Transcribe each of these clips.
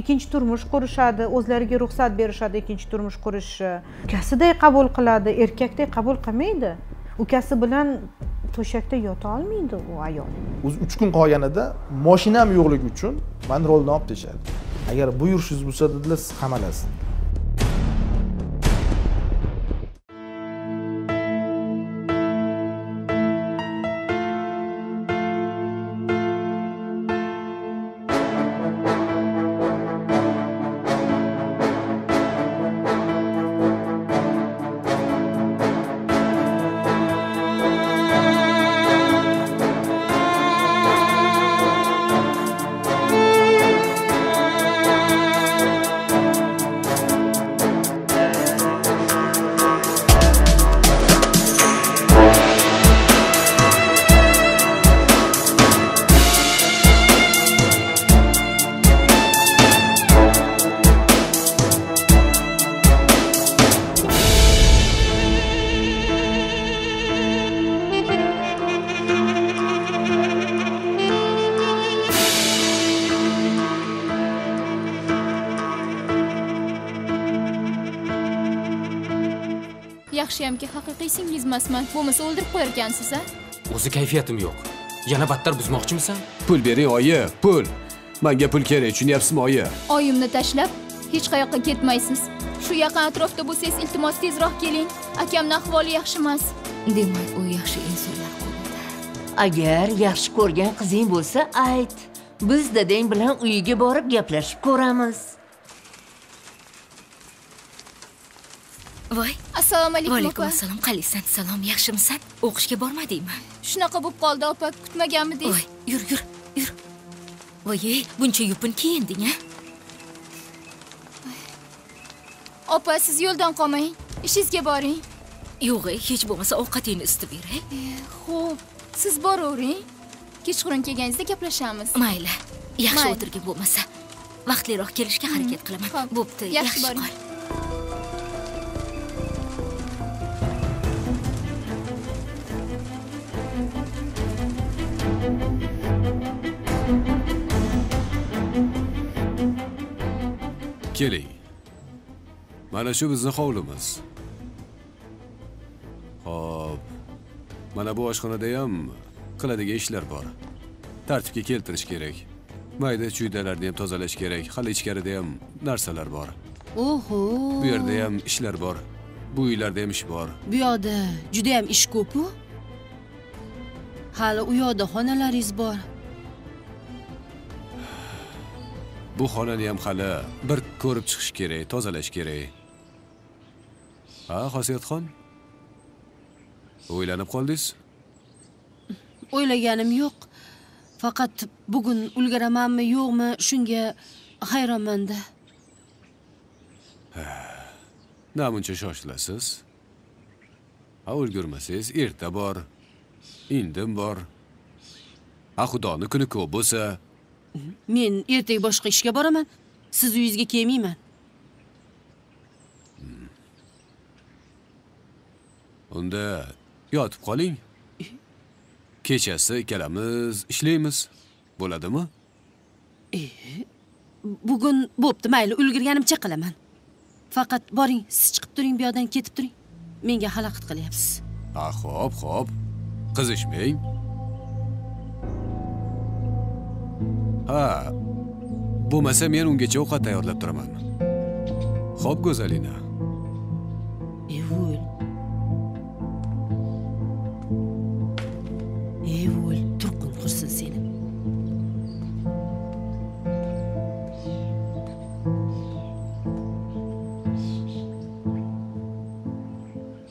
ikinci turmuş qurishadi, o'zlariga ruxsat berishadi, ikinci turmuş qurishni. Ukasiday qabul qiladi, erkakday qabul qilmaydi. Ukasi bilan to'shakda yota olmaydi u ayol. O'zi 3 kun qolganida mashinam yo'qligi uchun men rolni olib tashadi. Agar buyurishingiz bo'lsa dedilar, siz qamalasiz. Yaxshiyamki, haqiqiy singlizmasman. Bo'lmasa o'ldirib qo'yarkansiz, a? O'zi kayfiyatim yo'q. Yana battar buzmoqchimisan? Pul bering, oyi, pul. Menga pul kerak, tushunyapsizmi, oyi? Oyimni tashlab hech qayoqqa ketmaysiz. Shu yaqin atrofda bo'lsangiz, iltimos tezroq keling. Akamning ahvoli yaxshi emas. Demak, u yaxshi insonlar qo'lida. Agar yaxshi ko'rgan qizing bo'lsa, ayt. Biz dadang bilan uyiga borib gaplashib ko'ramiz. Voy, assalomu alaykum. Alaykum assalom. Qalaysan? Salom, yaxshimisan? O'qishga bormadingmi? Shunaqa bo'lib qoldi, opa, kutmaganmiding? Voy, yur, yur, yur. Voy, buncha yupun kiyinding, ha? Opa, siz yo'ldan qolmang. Ishingizga boring. Yo'q, hech bo'lmasa ovqatingni isitib beray. Xo'p, siz boravering. Kechqurun kelganingizda gaplashamiz. Mayli. Yaxshi o'tirgin bo'lmasa, vaqtliroq kelishga harakat qilaman. Bo'pti, yaxshi bo'ling. Keling. Mana shu bizning hovlimiz. Xo'p. Mana bu oshxonada ham qiladigan ishlar bor. Tartibga keltirish kerak. Mayda-chuydalarni ham tozalash kerak. Hali ichkarida ham narsalar bor. Oho. Bu yerda ham ishlar bor. Bu uylarda ham ish bor. Bu yoqda juda ham ish ko'p-ku. Hali u yoqda xonalaringiz bor. Bu xonani ham hali bir ko'rib chiqish kerak, tozalash kerak. Ha, Xosiyatxon? O'ylanib qoldingiz? O'ylaganim yo'q. Faqat bugun ulguramanmi, yo'qmi, shunga hayronmanda. Nima buncha shoshilasiz? Ha, ulgurmasangiz, erta bor, indim bor. Ha, xudoning kuni ko'p bo'lsa, men ertaga boshqa ishga boraman. Siz uyingizga kelmayman. Unda yotib qoling. Kechasi ikkalamiz ishlaymiz. Bo'ladimi? Bugun bo'pti, mayli, ulgurganimcha qilaman. Faqat boring, siz chiqib turing, bu yerdan ketib turing. Menga xalaqit qilyapsiz. Ha, xo'p, xo'p. Qizishmang. Ha. Bo'lmasa men ungacha ovqat tayyorlab turaman. Xo'p, go'zalina. Evul. Evul, turqun qursin seni.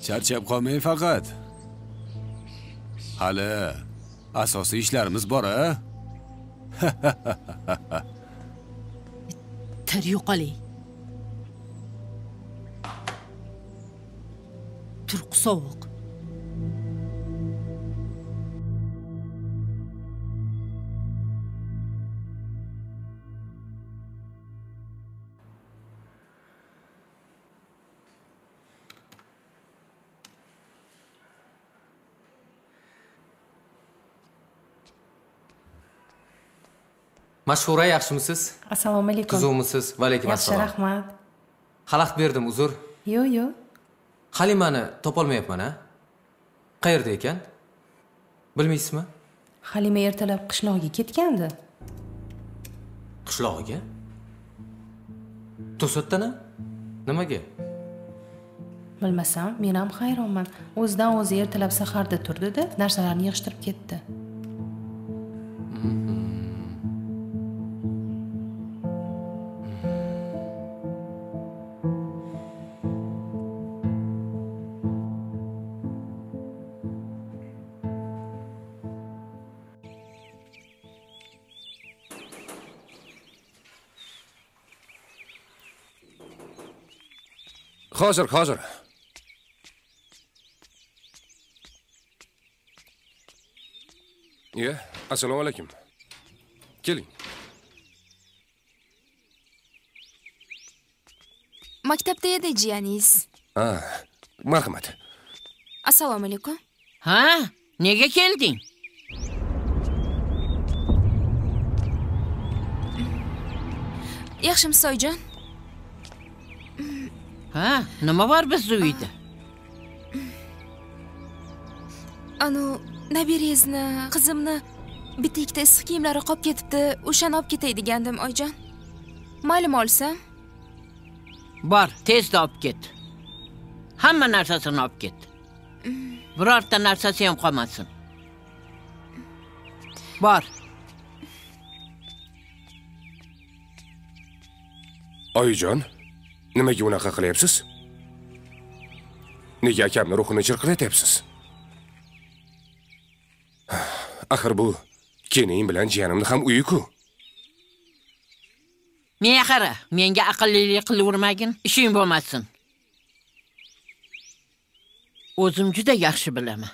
Charchab qolmay faqat. Hali asosiy ishlarimiz bor-a? Taryoqali. Turq sovuq. Mashura yaxshimisiz? Assalomu alaykum. Qizimisiz? Va alaykum assalom. Yaxshi, rahmat. Xalaqit berdim, uzr. Yo'q, yo'q. Halimani topolmayapman, ha? Qayerda ekan? Bilmaysizmi? Halima ertalab qishloqqa ketgandi. Qishloqqa? To'satdan-a? Nimaga? Bilmasam, men ham hayronman. O'zidan o'zi ertalab saharda turdi-da, narsalarni yig'ishtirib ketdi. Hozir. Ya, assalomu alaykum. Keling. Maktabda edi jiyaningiz. Ha, marhamat. Assalomu alaykum. Ha, nega kelding? Yaxshimisiz, Soyjon? Ha, nima var biz uyda? Anu, nabirizni, qizimni bitta ikkita issiq kiyimlari qolib ketibdi, o'shani olib ketay degandim, Oyjon. Ma'lum olsam? Bor, tezda olib ket. Hamma narsasini olib ket. Birorta narsasi ham qolmasin. Bor. Oyjon, nimaga unaqa qilyapsiz? Nega akamni ruhini chirqilatyapsiz? Axir bu keling bilan jiyanimni ham uyi-ku. Menga qara, menga aqllilik qilavermagin, ishing bo'lmasin. O'zim juda yaxshi bilaman.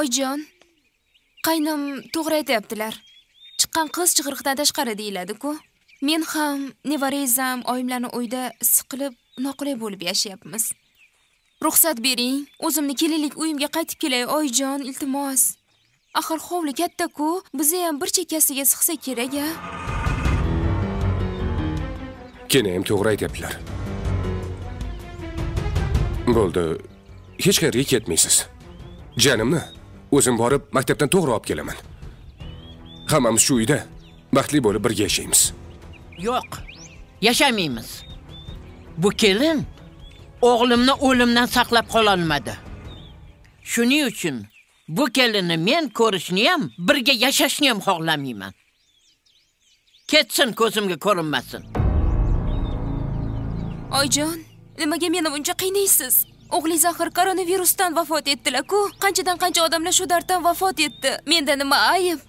Oyjon, qaynam to'g'ri aytayaptilar. Chiqqan qiz chig'iriqdan tashqari deyiladi-ku. Men ham, nevarangizam, oyimlarni uyda siqilib, noqulay bo'lib yashayapmiz. Ruxsat bering, o'zimni kelinlik uyimga qaytib kelay, Oyjon, iltimos. Axir hovli katta-ku, bizni ham bir chekkasiga siqsa kerak-a. Keyin to'g'ri aytibdilar. Bo'ldi, hech qayerga ketmaysiz. Jonimni o'zim borib, maktabdan to'g'ri olib kelaman. Hammamiz shu uyda baxtli bo'lib birga yashaymiz. Yo'q, yaşamaymiz. Bu kelin o'g'limni o'limdan saqlab qola olmadi. Shuning uchun bu kelinni men ko'rishni ham, birga yashashni ham xohlamayman. Ketsin, ko'zimga ko'rinmasin. Oyjon, nimaga meni buncha qiynaysiz? O'g'lingiz axir koronavirusdan vafot etdilar-ku. Qanchadan-qancha odamlar shu darddan vafot etdi. Menda nima ayb?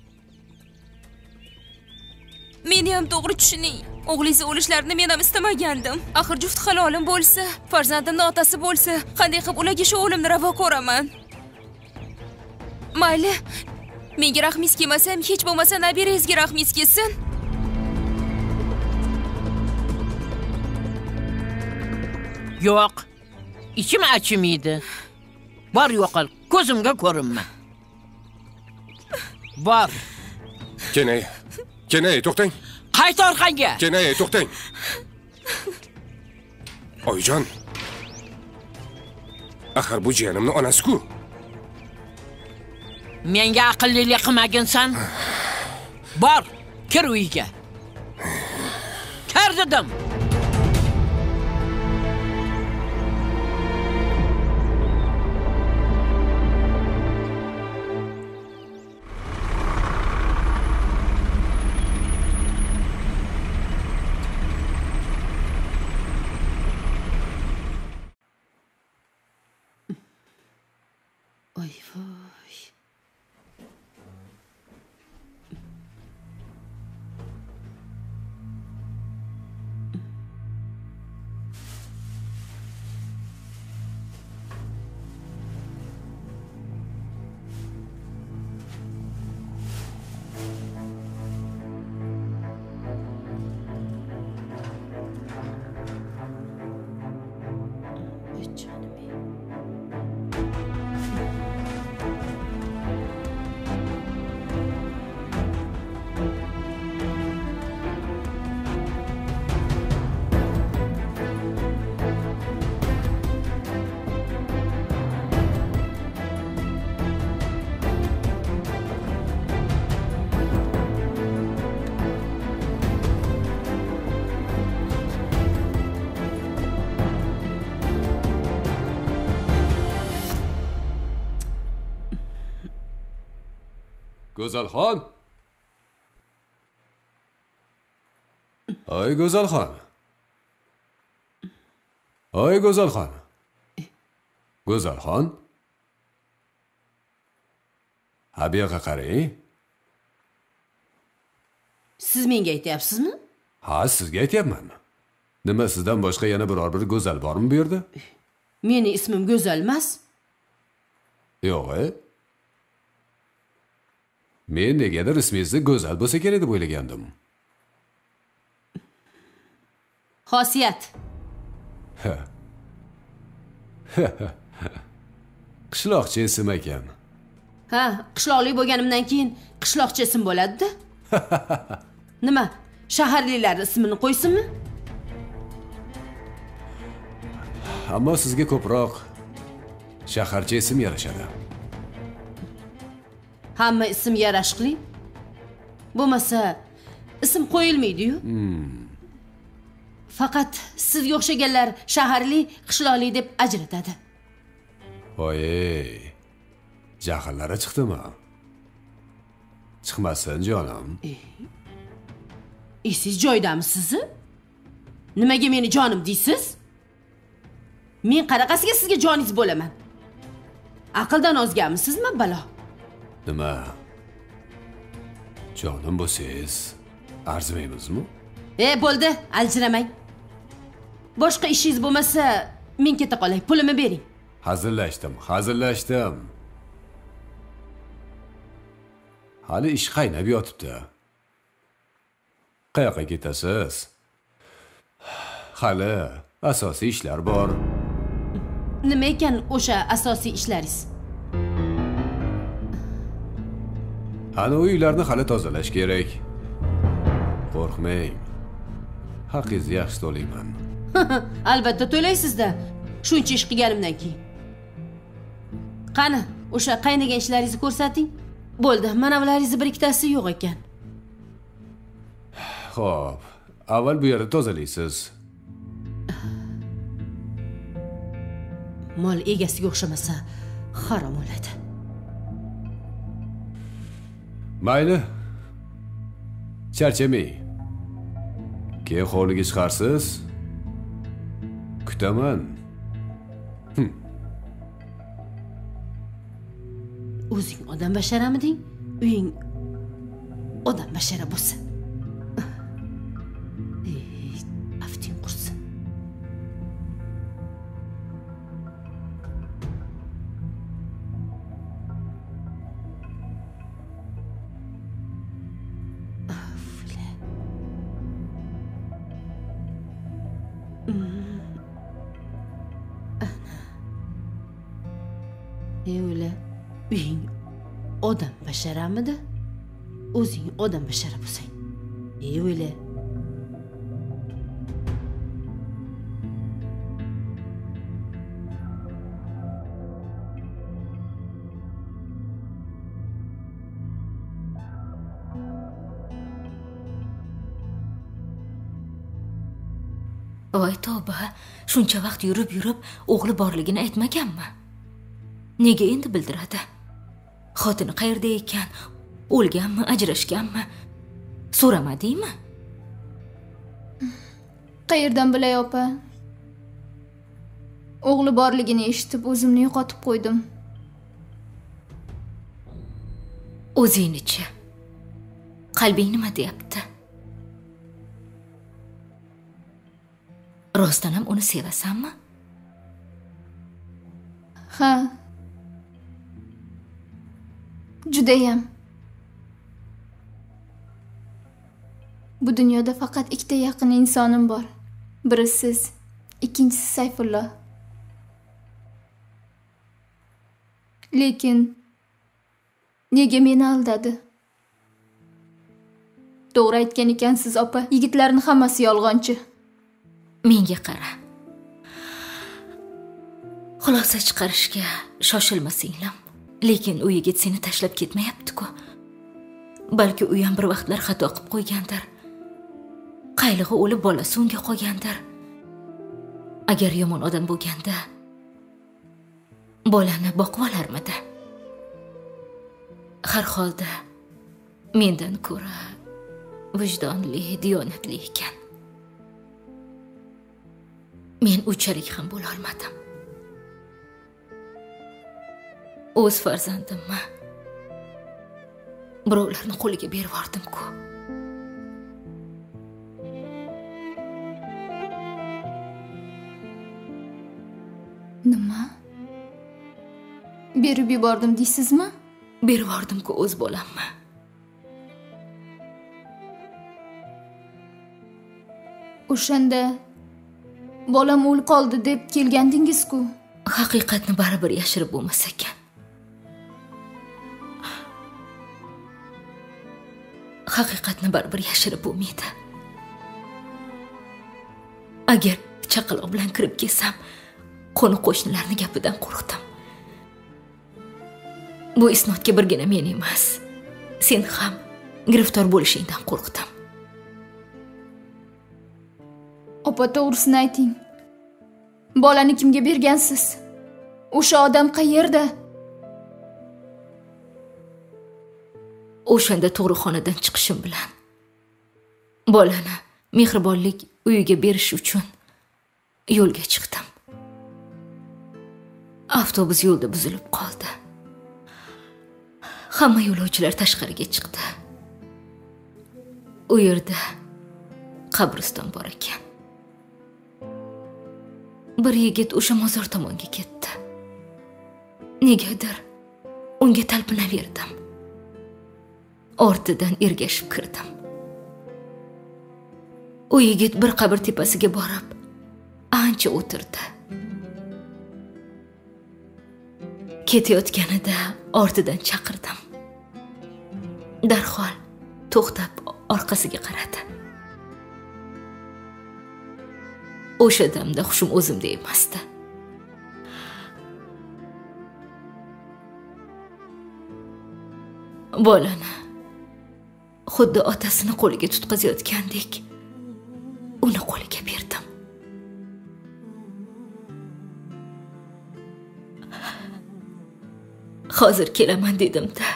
Meni ham to'g'ri tushuning. O'g'lingiz o'lishlarini men ham istamagandim. Axir juft halolim bo'lsa, farzandimning otasi bo'lsa, qanday qilib ularga shu o'limni ravo ko'raman? Mayli, menga rahmingiz kelmasa ham, hech bo'lmasa nabirangizga rahmingiz kelsin. Yo'q. Ichim achimaydi. Bor yo'qol, ko'zimga ko'rinma. Bor. Kenay. Kenay, to'xtang. Qayt orqangga. Kenay, to'xtang. Oyjon. Axir bu jiyanimni onasi-ku. Menga aqllilik qilmagansan. Bor, kir uyga. Kir dedim. Go'zalxon? Ay Go'zalxon. Ay Go'zalxon. Go'zalxon? Ha bu yoqqa qarang. Siz menga aytyapsizmi? Ha, sizga aytyapman. Nima sizdan boshqa yana biror bir go'zal bormi bu yerda? Meni ismim Go'zal emas. Yo'q, men negadir ismingizni Go'zal bo'lsa kerak deb o'ylagandim. Xosiyat. Qishloqcha ism ekan. Ha, qishloqlik bo'lganimdan keyin qishloqcha ism bo'ladi-da. Nima? Shaharliklar ismini qo'ysinmi? Ammo sizga ko'proq shaharcha ism yarashadi. Hamma ism yarashqli. Bo'lmasa ism qo'yilmaydi-yu. Faqat sizga o'xshaganlar shaharli, qishloqli deb ajratadi. Voy! Jahllari chiqdimi? Chiqmasin jonim. Siz joydamisiz? Nimaga meni jonim deysiz? Men qaraqasiga sizga joningiz bo'laman. Aqldan ozganmisizmi balo? Nima? Jonim bo'lsangiz, arzimaymizmi? Bo'ldi, aljiramang. Boshqa ishingiz bo'lmasa, men keta qolay, pulimi bering. Hazırlaştım. Hali iş qaynab yotibdi. Qayoqqa ketasiz? Hali asosiy ishlar bor. Nima ekan o'sha asosiy ishlaringiz? Ana uylarni hali tozalash kerak. Qo'rqmang. Haqiz yaxshi to'layman. Albatta to'laysiz-da. Shuncha ish qilganimdan keyin. Qani, o'sha qaynagan ishlaringizni ko'rsating. Bo'ldi, mana bularningizni bir ikkitasi yo'q ekan. Xo'p, avval bu yerni tozalaysiz. Mol egasiga o'xshamasa harom bo'ladi. Mayli. Charchamang. Keyin hovliga chiqarsiz. Kutaman. O'zing odam basharamiding? Uying odam bashara bo'lsin. Afting qursin. Odam basharamidi? O'zing odam bashara bo'lsang. O'yla. Voy tavba, shuncha vaqt yurib, o'g'li borligini aytmaganmi? Nega endi bildiradi? Xotini qayerda ekan? O'lganmi, ajrashganmi? So'ramadingmi? Qayerdan bilay, opa? O'g'li borligini eshitib, o'zimni yo'qotib qo'ydim. O'zingni-chi? Qalbing nima deyapti? Rostdan ham uni sevasanmi? Ha. Judayam. Bu dunyoda faqat ikkita yaqin insonim bor. Biri siz, ikkinchisi Sayfullo. Lekin nega meni aldadi? To'g'ri aytgan ekansiz, opa. Yigitlarning hammasi yolg'onchi. Menga qara. Xulosa chiqarishga shoshilmasinglar. Lekin u yigit seni tashlab ketmayapti-ku. Balki u ham bir vaqtlar xato qilib qo'ygandir. Qaylig'i o'lib bolasi unga qolgandir. Agar yomon odam bo'lganda bolani boqib olarmidi? Har holda Mendan ko'ra vijdonli, diyonatli ekan. Men unchalik ham bo'la olmadim. O'z farzandimmi? Birovlarni qo'liga berib yubordim-ku. Nima? Berib yubordim deysizmi? Berib yubordim-ku o'z bolamni. O'shanda bolam o'l qoldi deb kelgandingiz-ku. Haqiqatni baribir yashirib bo'lmas ekan. Haqiqatni baribir yashirib bo'lmaydi. Agar chaqaloq bilan kirib kelsam, qo'ni-qo'shnilarni gapidan qo'rqdim. Bu isnodga birgina men emas, sen ham giriftor bo'lishingdan qo'rqdim. Opa, to'g'risini ayting. Bolani kimga bergansiz? O'sha odam qayerda? O'shanda tug'ruqxonadan chiqishim bilan bolani mehribonlik uyiga berish uchun yo'lga chiqdim. Avtobus yo'lda buzilib qoldi. Hamma yo'lovchilar tashqariga chiqdi. U yerda qabriston bor ekan. Bir yigit o'sha mozor tomonga ketdi. Negadir unga talpinaverdim. Ortidan ergashib kirdim. U yigit bir qabr tepasiga borib, ancha o'tirdi. Ketayotganida ortidan chaqirdim. Darhol to'xtab orqasiga qaradi. O'sha damda xushim o'zimda emasdi. Bolani xuddi otasini qo'liga tutqazayotgandek uni qo'liga berdim. Hozir kelaman dedim-da.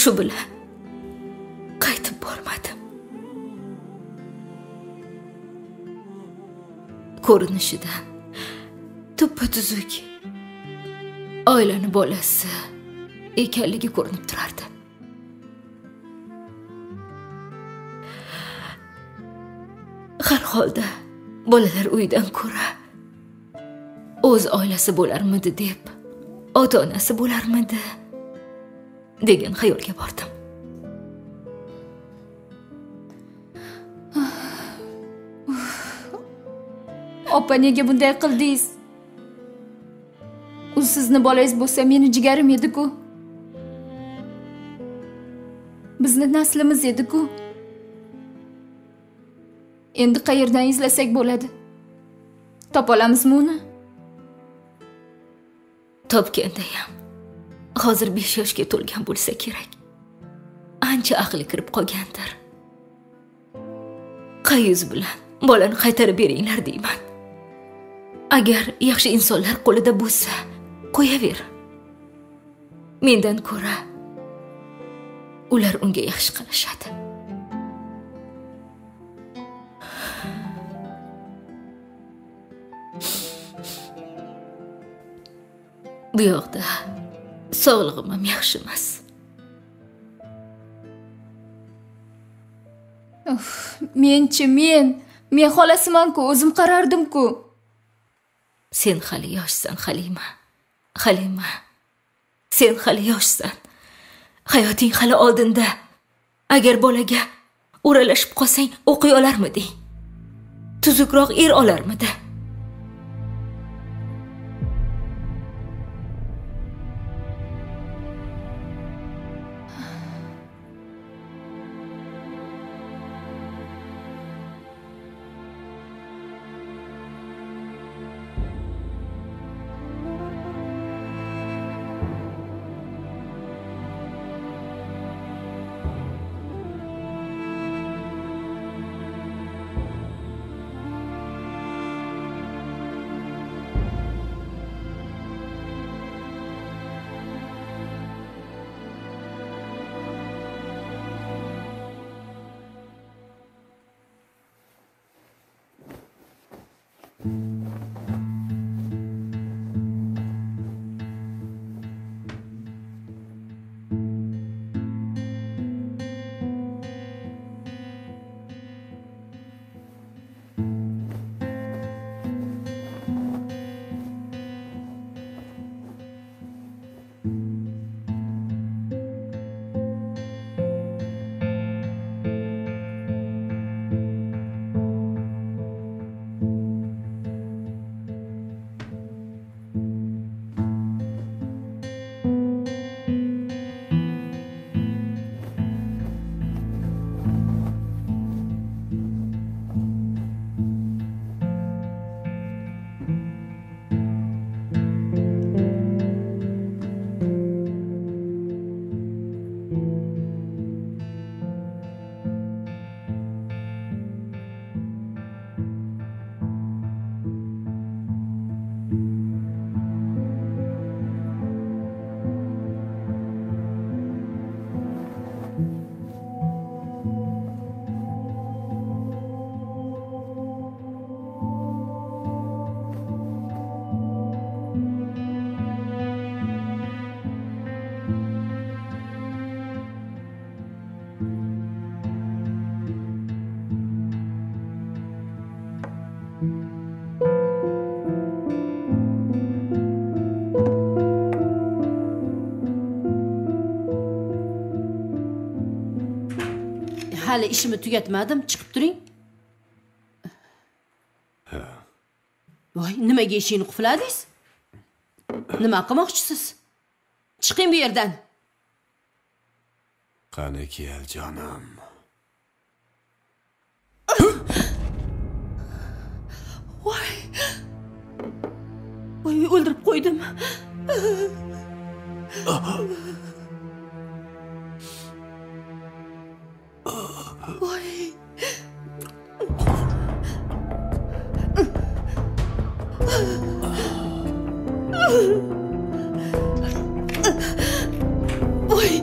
Shu bilan qaytib bormadim. Ko'rinishidan tuppa-tuzuk oilani bolasi ekanligi ko'rinib turardi. Har holda bolalar uydan ko'ra o'z oilasi bo'larmidi deb, ota-onasi bo'larmidi degan xayolga bordim. Opa, nega bunday qildingiz? U sizni bolangiz bo'lsa, meni jigarim edi-ku. Bizni naslimiz edi-ku. Endi qayerdan izlasak bo'ladi? Topa olamizmi uni? Topganda ham. Hozir 5 yoshga to'lgan bo'lsa kerak. Ancha aqli kirib qolgandir. Qayuz bilan bolani qaytarib beringlar deyman. Agar yaxshi insonlar qo'lida bo'lsa, qo'yaver. Mendan ko'ra ular unga yaxshi qarashadi. Bu yoqda sog'lig'im ham yaxshi emas. Men xolasiman-ku, o'zim qarardim-ku. Sen hali yoshsan, Halima. Halima. Sen hali yoshsan. Hayoting hali oldinda. Agar bolaga o'ralashib qolsang, o'qiy olarmiding? Tuzukroq er olarmidi? Hala işimi tüketmedim, çıkıp durun. Vay, nimaga ishingni qufladingiz? Nima qilmoqchisiz? Chiqing bu yerdan. Qani kel canım. Vay. Vay, o'ldirib qo'ydim. Oy. Oy.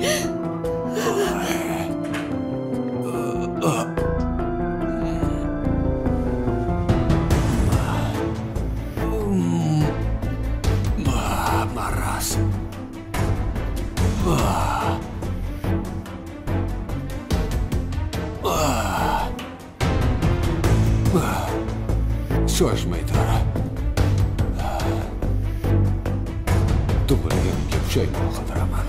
Maras. Shoshmay tara. To'g'riga pushaymon qildiraman.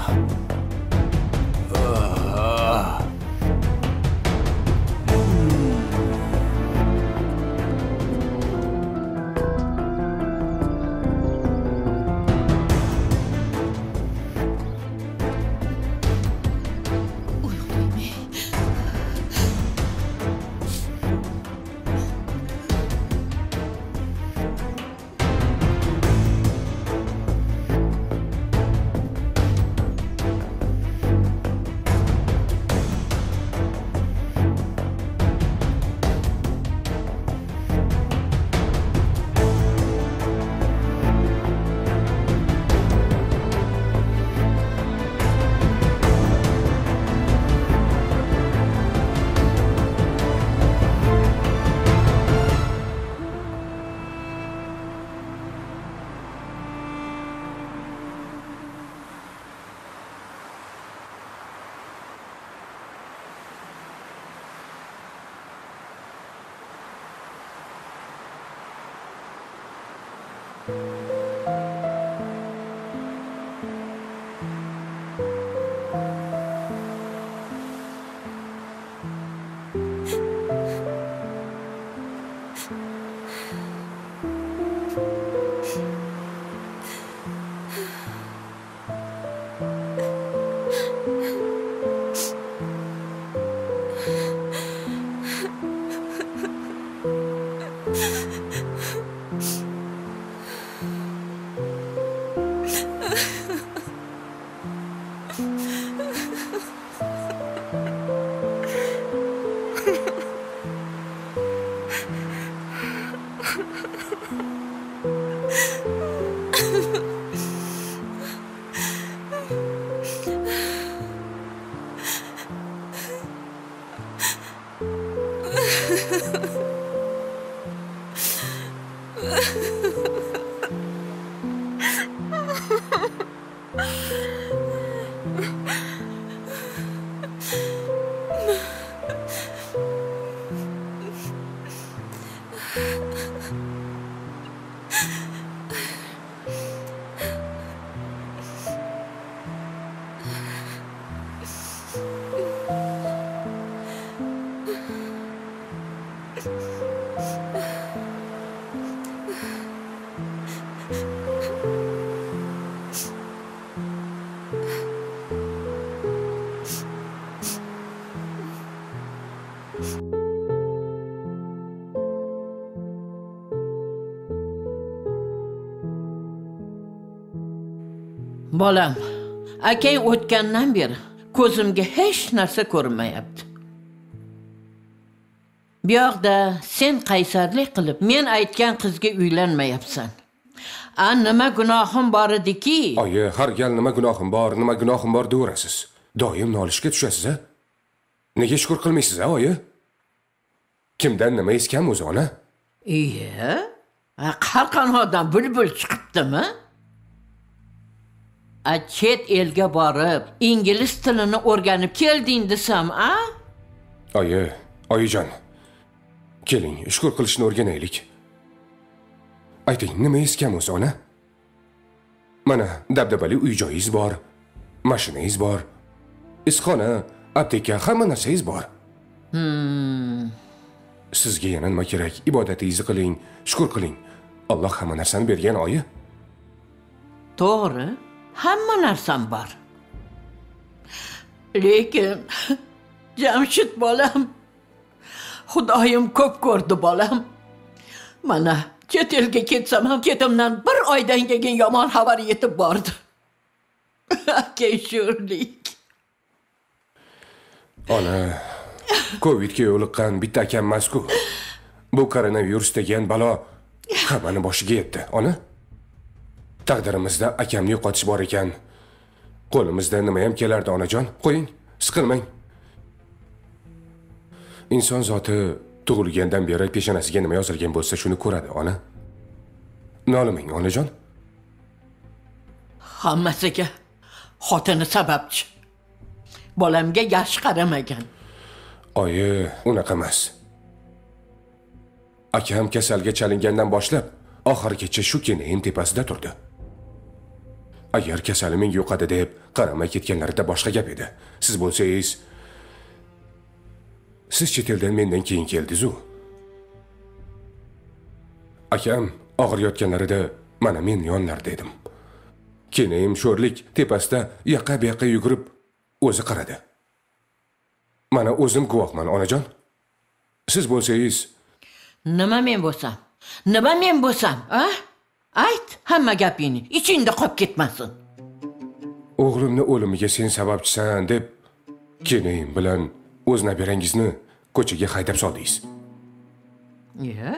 Bolam, akay o'tgandan beri ko'zimga hech narsa ko'rinmayapti. Bu yoqda sen qaysarlik qilib, men aytgan qizga uylanmayapsan. A nima gunohim bor ediki? Oyi, har gal nima gunohim bor deyorasiz. Doim nolishga tushasiz a? Nega shukr qilmaysiz a, oyi? Kimdan nima eskam o'zi ona? Iya, har qanotdan bulbul chiqibdimi? Chet elga borib, ingliz tilini o'rganib kelding desam, a? Oyi, oyijon. Keling, shukr qilishni o'rganaylik. Ayting, nima eskam o'zi ona? Mana, dabdabali uy-joyingiz bor, mashinangiz bor, isxona, apteka, hamma narsangiz bor. Sizga yana nima kerak? Ibodatingizni qiling, shukr qiling. Alloh hamma narsani bergan, oyi. To'g'ri? Hamma narsam bor. Lekin Jamshid bolam, Xudoyim ko'p ko'rdi bolam. Mana chet elga ketsam ham ketimdan bir oydan keyin yomon xabar yetib bordi. Kechirlik. Ona Covidga yo'liqqan bitta akam emas-ku. Bu koronavirus degan balo hammani boshiga yetdi, ona. Taqdirimizda akamni yo'qotish bor ekan. Qo'limizda nima ham kelardi onajon? Qo'ying, siqilmang. Inson zoti tug'ilgandan beri peshonasiga nima yozilgan bo'lsa shuni ko'radi, ona. Nolimang, onajon. Hammasiga xotini sababchi. Bolamga yaxshi qaramagan. Oyi, unaqa emas. Akam kasalga chalingandan boshlab oxirgacha shu kenayin tepasida turdi. Agar kasalim yo'qadi deb qaramay ketganlarida boshqa gap edi. Siz bo'lsangiz, siz chet eldan mendan keyin keldingiz-ku. Akam og'riyotganlarida mana men yonlarida edim. Kenayim sho'rlik tepasida yaqa-buyoqqa yugurib o'zi qaradi. Mana o'zim guvohman, onajon. Siz bo'lsangiz, nima men bo'lsam? Nima men bo'lsam, a? Ayt, hamma gapingni, ichingda qolib ketmasin. O'g'limni o'limiga sen sababchisan deb keling bilan o'z nabirangizni ko'chaga haydab soldingiz. Iya.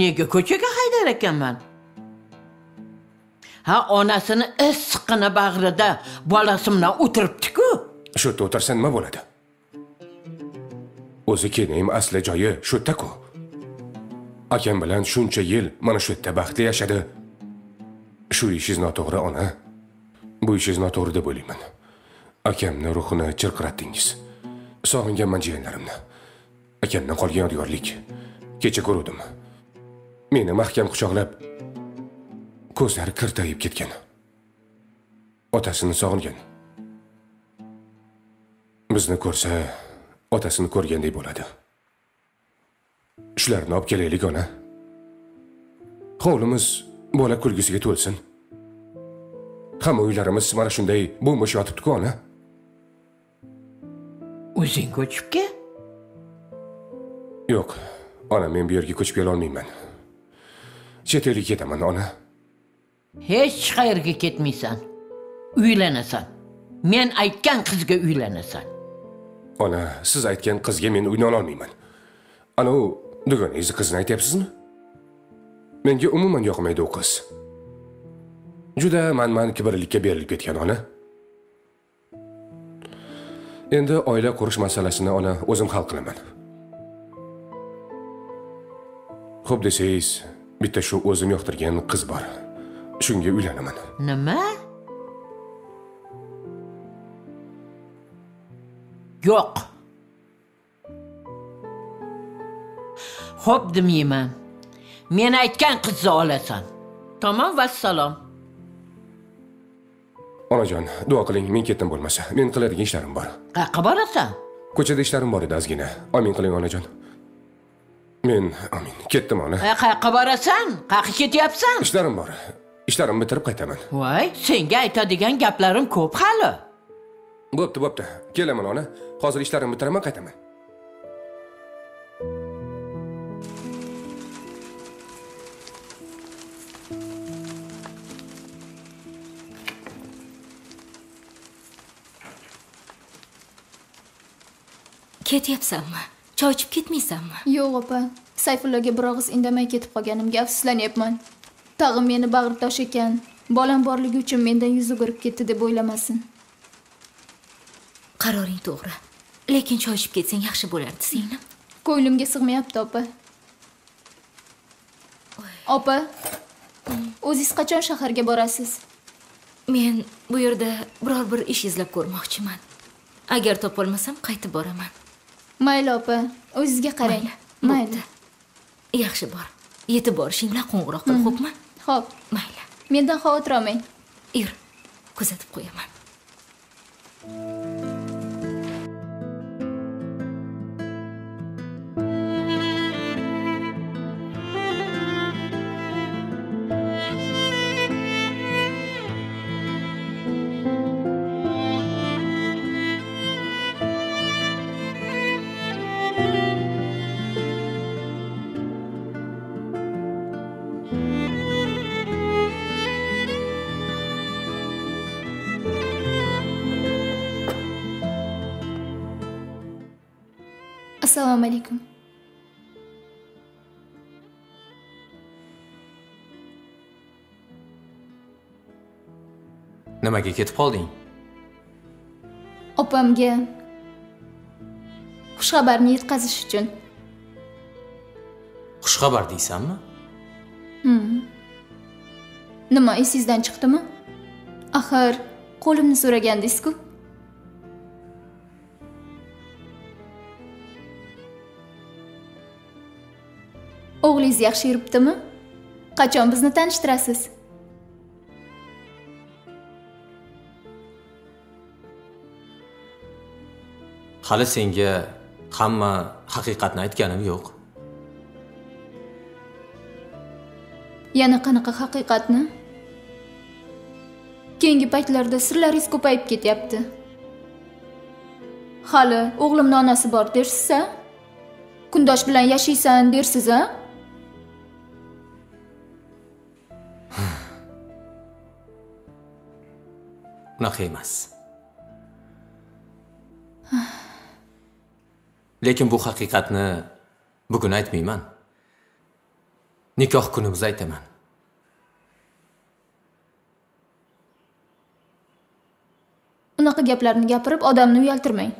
Nega ko'chaga haydar ekanman? Ha, onasini issiqqina bag'rida bolasi bilan o'tiribdi-ku. Shu yerda o'tirsa nima bo'ladi? O'zi keling asli joyi shu yerda-ku. Akam bilan shuncha yil mana shu yerda baxtli yashadi. Shu ishingiz noto'g'ri, ona. Bu ishingiz noto'g'ri deb o'ylayman. Akamni ruhini chirqiratdingiz. Sog'inganman jiyanlarimni. Akamdan qolgan yodgorlik. Kecha ko'rdim. Meni mahkam quchoqlab ko'zlari qirtayib ketgan. Otasini sog'ingan. Bizni ko'rsa, otasini ko'rgandek bo'ladi. Shularni olib kelaylik, ona. Hovlimiz bola kulgisiga to'lsin. Hamma uylarimiz mana shunday bo'm-bo'sh yotibdi-ku, ona. O'zing ko'chib kel? Yo'q, ona, men bu yerga ko'chib kela olmayman. Chet elga ketaman, ona. Hech qayerga ketmaysan. Uylanasan. Men aytgan qizga uylanasan. Ona, siz aytgan qizga men uylana olmayman. Ana, dugonangizni qizni aytyapsizmi? Menga umuman yoqmaydi u qiz. Juda man-man kibrlikka berilib ketgan, ona. Endi oila qurish masalasini, ona, o'zim hal qilaman. Xo'p desangiz, bitta shu o'zim yoqtirgan qiz bor. Shunga uylanaman. Nima? Yo'q. Xo'p demayman. Men aytgan qizni olasan. Tamom, vassalom. Onajon, dua qiling, men ketdim bo'lmasa. Men qiladigan ishlarim bor. Qayerga borasan? Ko'chada ishlarim bor edi azgina. Amin qiling onajon. Men amin ketdim ona. Qayerga borasan? Qayerga ketyapsan? Ishlarim bor. İşlerimi bitirip qaytaman. Voy, senga aytadigan gaplarim ko'p hali. Bo'pti. Kelaman ona. Hozir ishlarimni bitiraman, qaytaman. Ketyapsanmi? Choy ichib ketmaysanmi? Yo'q, opa. Sayfullaga bir og'iz indamay ketib qolganimga afsuslanyapman. Tag'im meni bag'rib tosh ekan. Bolam borligi uchun mendan yuz o'girib ketdi deb o'ylamasin. Qaroring to'g'ri. Lekin choy ichib ketsang yaxshi bo'lardi, singlim. Ko'nglimga sig'mayapti, opa. Opa, o'zingiz qachon shaharga borasiz? Men bu yerda biror bir ish izlab ko'rmoqchiman. Agar topolmasam qaytib boraman. Mayli, opa. O'zingizga qarang. Mayli. Yaxshi bor. Yetib borishing bilan qo'ng'iroq qil, xo'pmi? Xo'p, mayli. Mendan xavotir olmang. Yur, kuzatib qo'yaman. Assalomu alaykum. Nimaga ketib qolding? Opamga xush xabarni yetkazish uchun. Xush xabar deysanmi? Nima, esingizdan chiqdimi? Axir, qo'limni so'ragandingiz-ku. O'g'lingiz yaxshi yuribdimi? Qachon bizni tanishtirasiz? Hali senga hamma haqiqatni aytganim yo'q. Yana qanaqa haqiqatni? Keyingi paytlarda sirlaringiz ko'payib ketyapti. Hali o'g'limning onasi bor dersiz-a? Kundosh bilan yashaysan dersiz-a? Emas. Lekin bu haqiqatni bugun aytmayman. Nikoh kunimizda aytaman. Unaqa gaplarni gapirib, odamni uyaltirmang.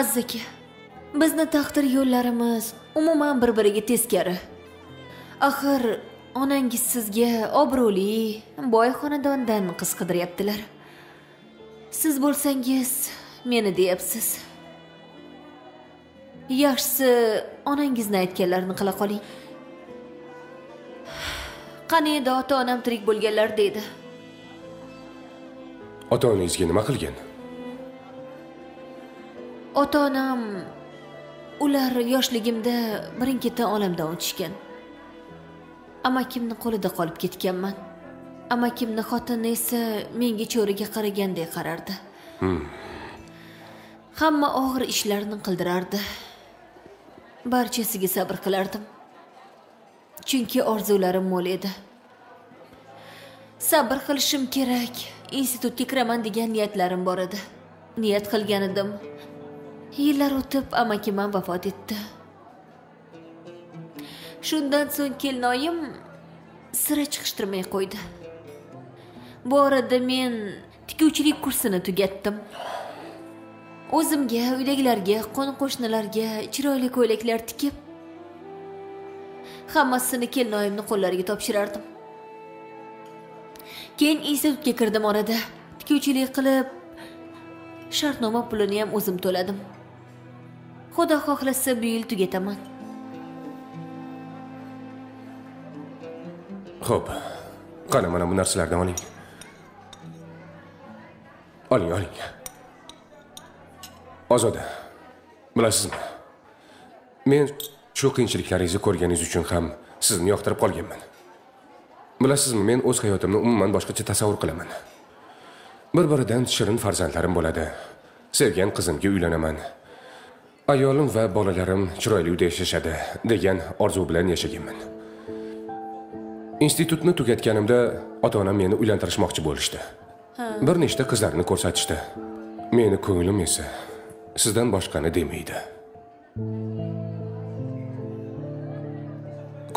Azaki, bizni taqdir yo'llarimiz umuman bir-biriga teskari. Axir, onangiz sizga obro'li, boy xonadondan qiz qidiryaptilar. Siz bo'lsangiz, meni deyapsiz. Yaxshisi, onangizni aytganlarini qila qoling. Qani edi ota-onam tirik bo'lganlar dedi. Ota-onangizga nima qilgan? Ota-onam ular yoshligimda birin-ketin olamdan o'tishgan. Amakimni qo'lida qolib ketganman. Amakimni xotini esa menga cho'riga qaragandek qarardi. Hamma og'ir ishlarni qildirardi. Barchasiga sabr qilardim. Chunki orzularim mo'l edi. Sabr qilishim kerak. Institutga kiraman degan niyatlarim bor edi. Niyat qilgan edim. Yillar o'tib amakim vafot etdi. Shundan so'ng kelinoyim sira chiqishtirmay qo'ydi. Bu orada men tikuvchilik kursini tugatdim. o'zimga, uydagilarga, qo'ni-qo'shnilarga chiroyli ko'ylaklar tikib, hammasini kelinoyimni qo'llariga topshirardim. Keyin institutga kirdim orada. Tikuvchilik qilib, shartnoma pulini ham o'zim to'ladim. Xudo xohlasa bu yil tugataman. Xo'p. Qani mana bu narsalardan oling. Oling. Ozoda. Bilasizmi? Men shu qiyinchiliklaringizni ko'rganingiz uchun ham sizni yoqtirib qolganman. Bilasizmi, men o'z hayotimni umuman boshqacha tasavvur qilaman. Bir-biridan shirin farzandlarim bo'ladi. Sevgan qizimga uylanaman. Ayolim va bolalarim chiroyli uyda yashashadi degan orzu bilan yashaganman. Institutni tugatganimda ota-onam meni uylantirishmoqchi bo'lishdi. Bir nechta qizlarni ko'rsatishdi. Meni ko'nglim esa sizdan boshqani demaydi.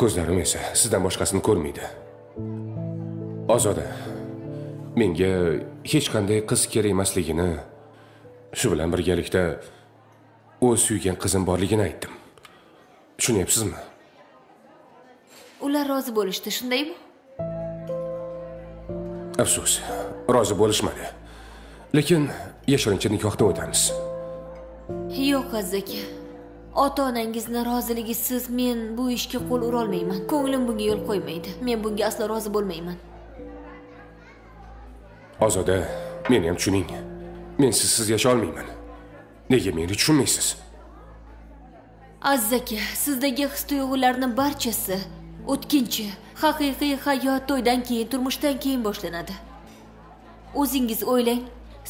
Ko'zlarim esa sizdan boshqasini ko'rmaydi. Ozoda, menga hech qanday qiz kerak emasligini, shu bilan birgalikda o'z suygan qizim borligini aytdim. Tushunyapsizmi? Ular rozi bo'lishdi, shundaymi? Afsus, rozi bo'lishmadi. Lekin yashirincha nikohdan o'tamiz. Yo'q, azaka. Ota-onangizni roziligisiz men bu ishga qo'l ura olmayman. Ko'nglim bunga yo'l qo'ymaydi. Men bunga aslo rozi bo'lmayman. Ozoda, meni ham tushuning. Men sizsiz yasha olmayman. Nega meni tushunmaysiz? Azaka, sizdagi his-tuyg'ularni barchasi o'tkinchi, haqiqiy hayot to'ydan keyin, turmushdan keyin boshlanadi. O'zingiz o'ylang,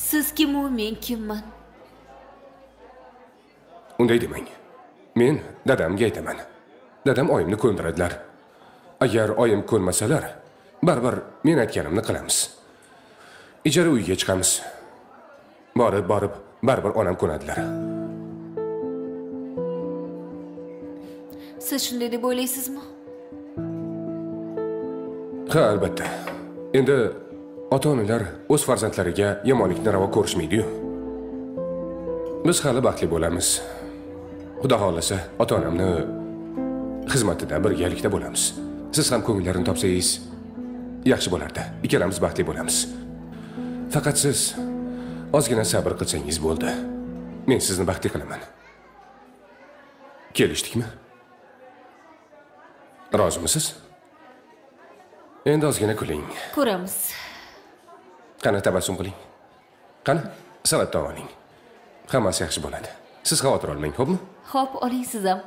siz kim u, men kimman? Unday demang. Men dadamga aytaman. Dadam oyimni ko'ndiradilar. Agar oyim ko'nmasalar, baribir men aytganimni qilamiz. Ijara uyga chiqamiz. Borib, baribir onam ko'nadilar. Siz shunday deb o'ylaysizmi? Ha, albatta. Endi ota-onalar o'z farzandlariga yomonlikni ravo ko'rishmaydi-yu. Biz hali baxtli bo'lamiz. Xudo xohlasa, ota-onamni xizmatida birgalikda bo'lamiz. Siz ham ko'ngillarni topsangiz, yaxshi bo'lardi. Ikkalamiz baxtli bo'lamiz. Faqat siz ozgina sabr qilsangiz bo'ldi. Men sizni baxtli qilaman. Kelishdikmi? Rozimisiz? Endi ozgina kuling. Ko'ramiz. Qani tabassum qiling. Qani salat tovoning. Hammasi yaxshi bo'ladi. Siz xavotir olmang, xo'pmi? Xo'p, oling siz ham.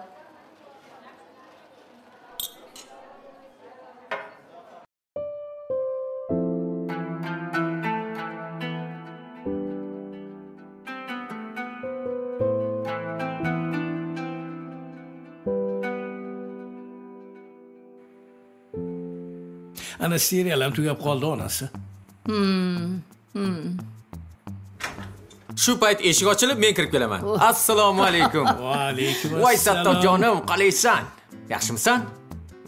Ana serial ham tugab qoldi onasi. Shu payt eshik ochilib men kirib kelaman. Assalomu alaykum. Va alaykum assalom. Voy Sattoh jonim, qalaysan? Yaxshimisan?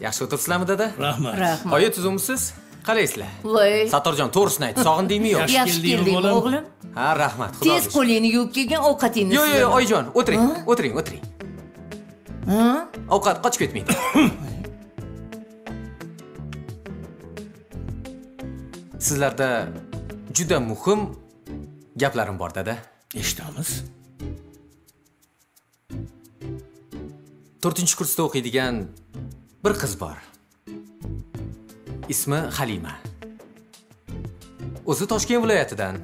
Yaxshi o'tiribsizmi dada? Rahmat. Oyi tuzumsiz? Qalaysizlar? Voy. Sattorjon, to'g'risini ayt, sog'indingmi yo'q? Yaxshi kelding o'g'lim. Ha, rahmat, xudo xohlasin. Tez qo'lingni yuvib kelgan ovqatingni. Yo'q, oyjon, o'tiring. Ha? Ovqat qochib ketmaydi. Sizlarda juda muhim gaplarim bor dada. Eshitamiz. 4-kursda o'qiydigan bir qiz bor. Ismi Halima. O'zi Toshkent viloyatidan.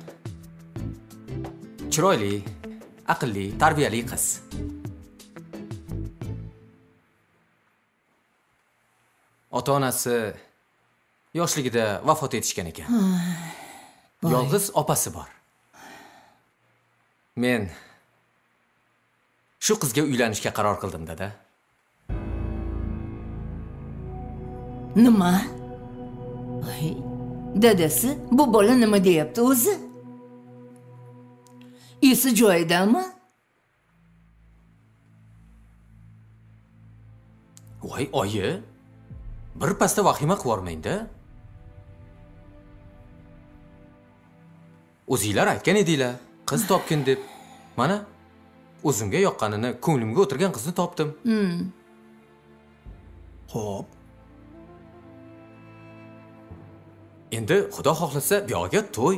Chiroyli, aqlli, tarbiyali qiz. Ota-onasi yoshligida vafot etishgan ekan. Yolg'iz opasi bor. Men shu qizga uylanishga qaror qildim, dada. Nima? Ay, dadasi, bu bola nima deyapti o'zi? Esi joyidami? Voy, oyi. Bir pasta vahima qilib o'rmangda. O'zinglar aytgan edinglar. Qiz topkin deb Mana, o'zimga yoqqanini, ko'nglimga o'tirgan qizni topdim. Xo'p. Endi xudo xohlasa, buyoqqa to'y.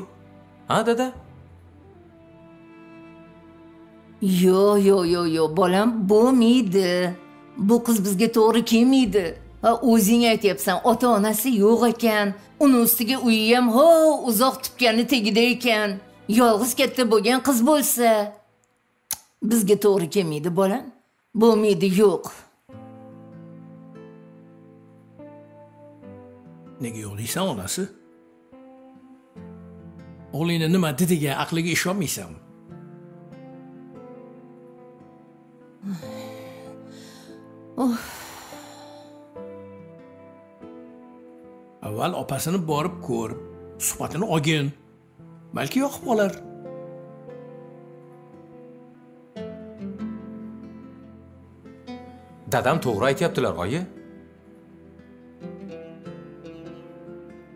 Ha, dada? Yo, bolam bo'lmaydi. Bu qiz bizga to'g'ri kelmaydi. Ha, o'zing aytayapsan, ota-onasi yo'q ekan. Uni ustiga uyi ham ho, uzoq tutganni tegida ekan. Yolg'iz katta bo'lgan qiz bo'lsa, bizga to'g'ri kelmaydi, bolam. Bo'lmaydi, yo'q. Nega yo'qlaysan, onasi? O'g'lingni nima dediga aqliga ishonmaysan. Avval opasini borib ko'rib, suhbatini olgin. Balki yoqib olar. Dadam to'g'ri aytibdilar, oyi.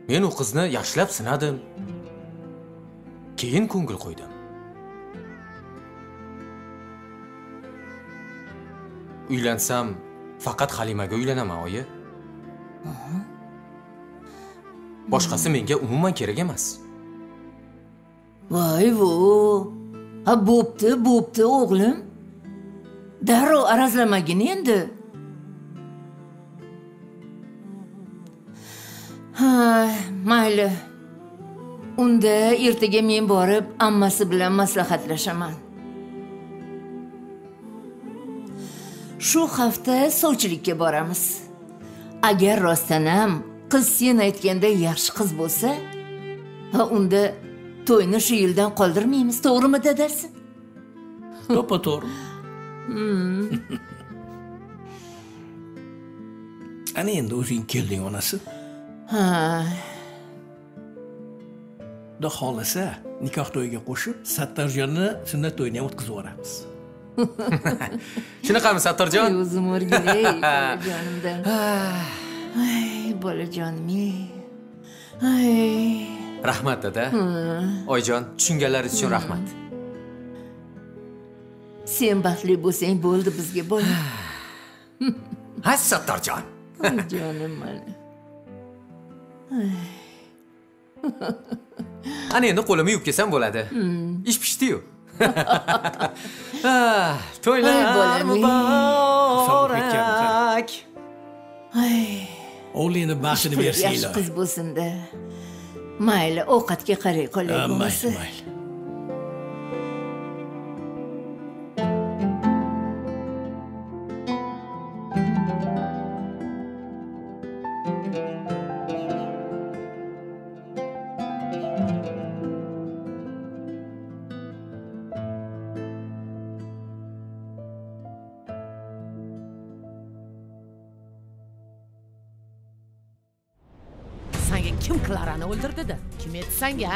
Men u qizni yaxshilab sinadim. Keyin ko'ngil qo'ydim. Uylansam, faqat Halimaga uylanaman, oyi. Boshqasi menga umuman kerak emas. Voy vo. Ha, bo'pti, o'g'lim. Darrov arazlamagin endi. Ha, mayli. Unda ertaga men borib, ammasi bilan maslahatlashaman. Shu hafta sovchilikka boramiz. Agar rostanam qiz sen aytganda yaxshi qiz bo'lsa, ha unda to'yni shu yildan qoldirmaymiz, to'g'rimi dadasi? To'g'ri. Ana endi o'zing kelding, onasi. Ha. Da xolasa nikoh to'yiga qo'shib, Sattorjonni sunnat to'yini o'tkazib yuboramiz. Shunaqami Sattorjon? O'zim o'rgilay, jonimdan. Ay, bolajonim. Ay. Rahmat dada. Oyjon, tushunganlaringiz uchun rahmat. Sen baxtli bo'lsang bo'ldi bizga, bo'l. Ha, Sattorjon. Jonim meni. Ay. Ana endi qo'limni yuvib kelsam bo'ladi. Ish pishdi-yu. Ah, to'ylar muborak. Ay. O'g'lini baxtini bersinglar. Yaxshi qiz bo'lsin-da. Mayli, ovqatga qaray qolay bo'lmasa. Mayli. Sanga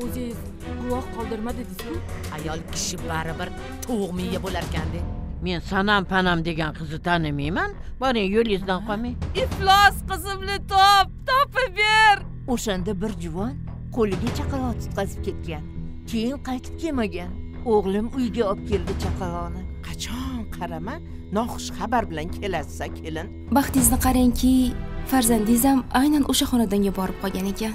o'zingiz guvoh qoldirma dedingiz-ku? Ayol kishi baribir to'g'miya bo'lar ekan-da. Men sanam panam degan qizni tanimayman. Boring, yo'lingizdan qolmang. Iflos qizimni topib ber. O'shanda bir juvon qo'liga chaqaloq tutqazib ketgan. Keyin qaytib kelmagan. O'g'lim uyga olib keldi chaqaloqni. Qachon qarama, noxush xabar bilan kelasiz, kelin. Baxtingizni qarangki, farzandingiz ham aynan o'sha xonadonga borib qolgan ekan.